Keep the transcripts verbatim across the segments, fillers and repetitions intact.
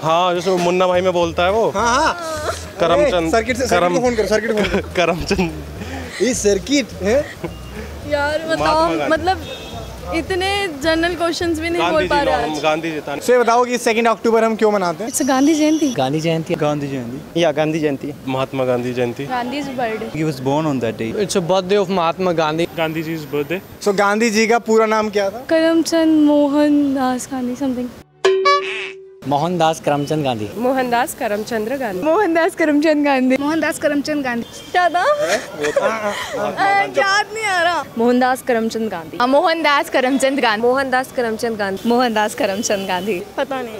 हाँ, जिसमें मुन्ना भाई में बोलता है वो। हाँ हाँ। करमचंद सर्किट से सर्किट फोन कर सर्किट फोन कर करमचंद ये सर्किट है यार, बताओ मतलब इतने जनरल क्वेश्चंस भी नहीं बोल पा रहे। गांधी जयंती से बताओ कि सेकंड अक्टूबर हम क्यों मनाते हैं? इट्स गांधी जयंती। गांधी जयंती गांधी जयंती या Gandhi Jayanti Mahatma Gandhi Jayanti. Gandhi is birthday, he was born on that day. It's a birthday of Mahatma Gandhi. Gandhi ji is birthday. So Gandhi ji का पूरा नाम क्या था? करमचंद मोहनदास गांधी समथिंग। मोहनदास करमचंद गांधी। मोहनदास करमचंद्र गांधी। मोहनदास करमचंद गांधी। मोहनदास करमचंद गांधी। क्या नाम याद नहीं आ रहा। मोहनदास करमचंद गांधी। मोहनदास करमचंद गांधी। मोहनदास करमचंद गांधी। मोहनदास करमचंद गांधी। पता नहीं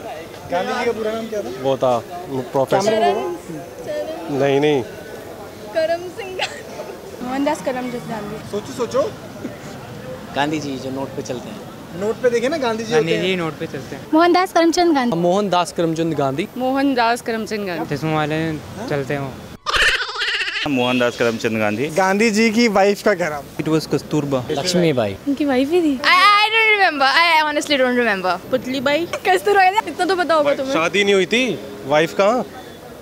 गांधी जी का पूरा नाम क्या था? वो था प्रोफेसर। नहीं नहीं करम सिंह गांधी। मोहनदास करमचंद गांधी। सोचो सोचो। गांधी जी जो नोट पे चलते हैं। नोट पे देखे ना गांधी जी होते हैं। नोट पे चलते हैं। मोहनदास करमचंद गांधी। मोहनदास करमचंद गांधी। मोहनदास करमचंद गांधी। चश्मे वाले चलते हो। मोहनदास करमचंद गांधी। गांधी जी की वाइफ का क्या नाम? It was Kasturba. लक्ष्मी बाई। उनकी वाइफ ही थी। I don't remember, I honestly don't remember. Putli Bai Kasturba. इतना तो पता होगा तुम्हें। शादी नहीं हुई थी, वाइफ कहाँ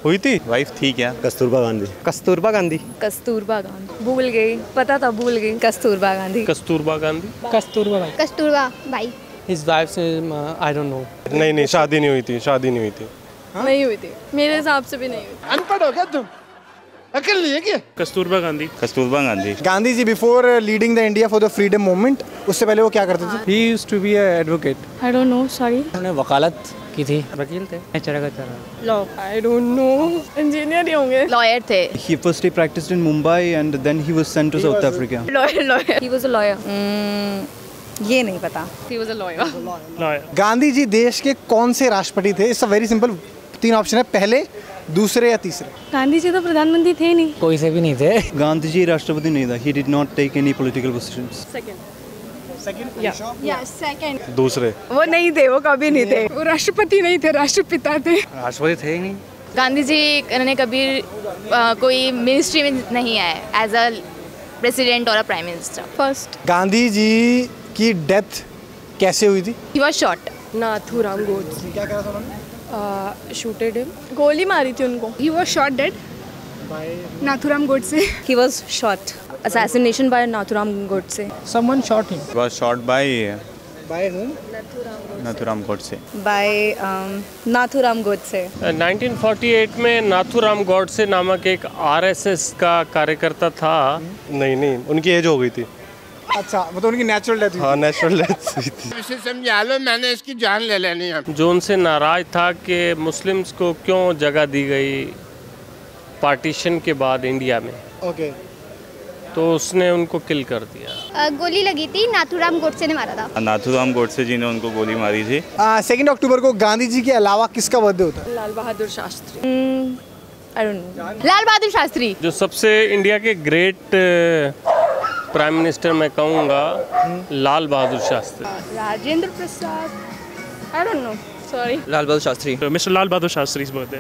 हुई थी? वाइफ थी क्या? कस्तूरबा गांधी। कस्तूरबा गांधी। कस्तूरबा गांधी। भूल गई, पता था भूल गई। कस्तूरबा गांधी। कस्तूरबा गांधी। कस्तूरबा भाई। कस्तूरबा भाई। His wife से I don't know। नहीं नहीं शादी नहीं हुई थी, शादी नहीं हुई थी। हाँ? नहीं हुई थी, मेरे हिसाब से भी नहीं हुई। अनपढ़ हो क्या तुम? अकल नहीं है क्या? Kasturba Gandhi. Kasturba Gandhi. Gandhi ji before leading the India for the freedom movement, उससे पहले वो क्या करते थे? He used to be an advocate। I don't know, sorry। उन्होंने वकालत की थी। वकील थे। Law. I don't know। Engineer ही होंगे। लॉयर थे। He first he practiced in Mumbai and then he was sent to South Africa। Lawyer, lawyer। He was a lawyer। ये नहीं पता। He was a lawyer। Lawyer। Gandhi ji देश के कौन से राष्ट्रपति थे? It's a very simple, तीन ऑप्शन है, पहले, दूसरे या तीसरे। गांधी जी तो प्रधानमंत्री थे नहीं। कोई से भी नहीं थे। गांधी जी राष्ट्रपति नहीं था। He did not take any political positions। Second। Second, yeah. Sure? Yeah, second. दूसरे वो नहीं थे, वो कभी नहीं थे। वो राष्ट्रपति नहीं थे, राष्ट्रपिता थे। राष्ट्रपति थे ही नहीं। गांधी जी ने कभी आ, कोई मिनिस्ट्री में नहीं आए एज अ प्रेसिडेंट और a prime minister. First. Gandhi ji की डेथ कैसे हुई थी? He was shot। Nathuram Godse. क्या करा था उन्होंने? Shooted him. गोली मारी थी उनको। He was shot dead by Nathuram Godse. He was shot। Assassination by Nathuraam Godse. Someone shot him. Was shot by. By whom? Nathuraam Godse. By um, Nathuraam Godse. Uh, nineteen forty-eight में नाथूराम गोडसे नामक एक R S S का कार्यकर्ता था। hmm? नहीं नहीं, उनकी as हो गई थी। अच्छा, मतलब उनकी नेचुरल डेथ। हाँ, नेचुरल डेथ हुई थी। इसे समझा लो, मैंने इसकी जान ले लेनी है। जो उनसे नाराज था कि मुस्लिम्स को क्यों जगह दी गई पार्टीशन के बाद इंडिया में। ओके। तो उसने उनको किल कर दिया। गोली लगी थी, नाथूराम गोडसे ने मारा था। नाथूराम गोडसे जी ने उनको गोली मारी थी। सेकंड अक्टूबर को गांधी जी के अलावा किसका बर्थडे होता है? Lal Bahadur Shastri. I don't know. Lal Bahadur Shastri जो सबसे इंडिया के ग्रेट प्राइम मिनिस्टर मैं कहूँगा Lal Bahadur Shastri. Rajendra Prasad. I don't know, sorry. Lal Bahadur Shastri. Mister Lal Bahadur Shastri is birthday.